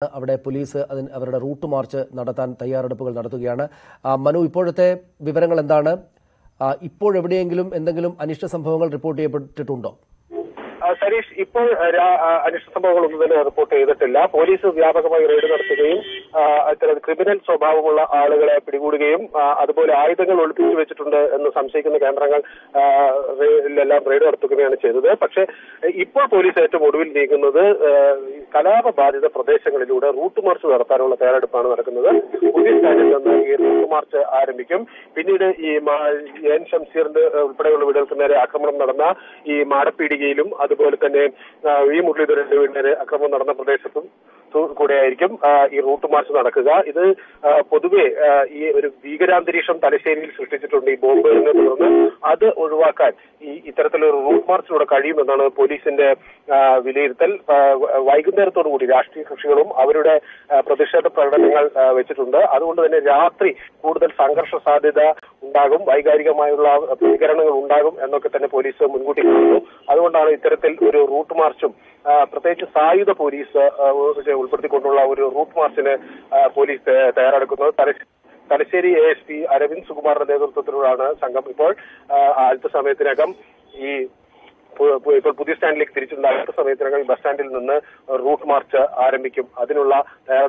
Avada police and Avada route to march, Nadatan, Tayara Pugal Natugana, Manu Iporte, Viverangal and Dana, Ipor Evidangulum and the Gulum, Anisha Sampongal report able to Tundo. Sarish Ipor Anisha Sampongal report that the lap, police of Yapakama raided of the game, the criminals of Bavula are a pretty good game, Adabola Idagal will be which and the Samsek and the Camrangan lab raider took me on a chase there, but Ipor police at the Woodwill League another. Kalaba Bad is a Pradesh and Luda, route to March or Parola Parad Panama, who is standing on the March Armicum, we need a Shamsir, the Predator Akaman Narana, E. Mara Pidigilum, other name, we would lead the Akaman Narana Pradesh. So, Kodaikum, E. route to March Narakaza, either Podue, Vigan Andrisham, Tarisani, Sustained to Nibo, other Uruaka, Iteratal route march or Kadim and police in the Vilitel, Vigan. Ashti Kushirum, Avida Pradesha Pradangal Vichitunda, Arunda Jatri, Kudal Sangar Sadida, Undagum, Vigariga Mayla, Pigarana Undagum, and Nokatana police Munguti, Avunda Iteratel Uru route marchum, Pratesh Sai the police will put the control over your route march in a police Tayara Tariseri ASP, Aravind Sukumar Devaturana, Sangam report, Alta Sametragam. Buddhist and Lake Trichun, Sametragan, Bastandil, route march, RMQ, Adinula,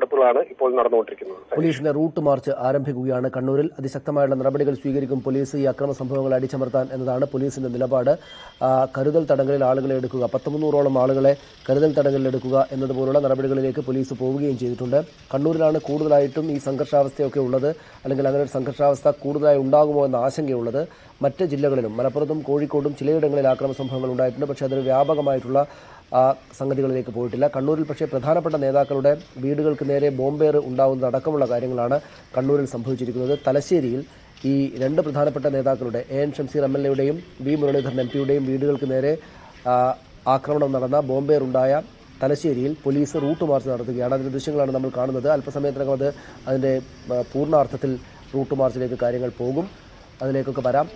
Purana, Ipolna, no trick. Police in the route to march, RMP Guyana, Kanuril, the Sakama and Rabadical Swigarikum police, Yakram Sampo, Ladi Chamartan, and the other police in the Milabada, Karudal Tadagal, Alagal, Patamu, Rola Malagale, Karudal Tadagal, Leduka, and the Burla, Rabadical Lake police, Pogi and Jitunda, Kanuril and Kudalaitum, Sankarshavasta, Kuda, Alangalan, Sankarshavasta, Kuda, Undago, and the Asangulada, Matajilagam, Marapatum, Kori Kodum, Chile, and Lakram Sampo. But Shadra Vyabagamaitula, Sangadil Lake Portilla, Kanduril Pasha, Pradhana Pata Neda Kaluda, Vidigal Kanere, Bombay, Undau, the Dakamala Garing Lana, Kanduril Sampuji, Talasiril, E. Renda Pradhana Pata Neda Kaluda, and Shamsir Amel Dame, B. Murder Nempu Dame, Vidigal Kanere, Akram of Narana, Bombay Rundaya, Talasiril, police route to Mars, the Yadadishing Namal Khan, the Alpasametra, and a Purna Arthatil route to Mars Lake Karingal Pogum, and the Lake Kabaram.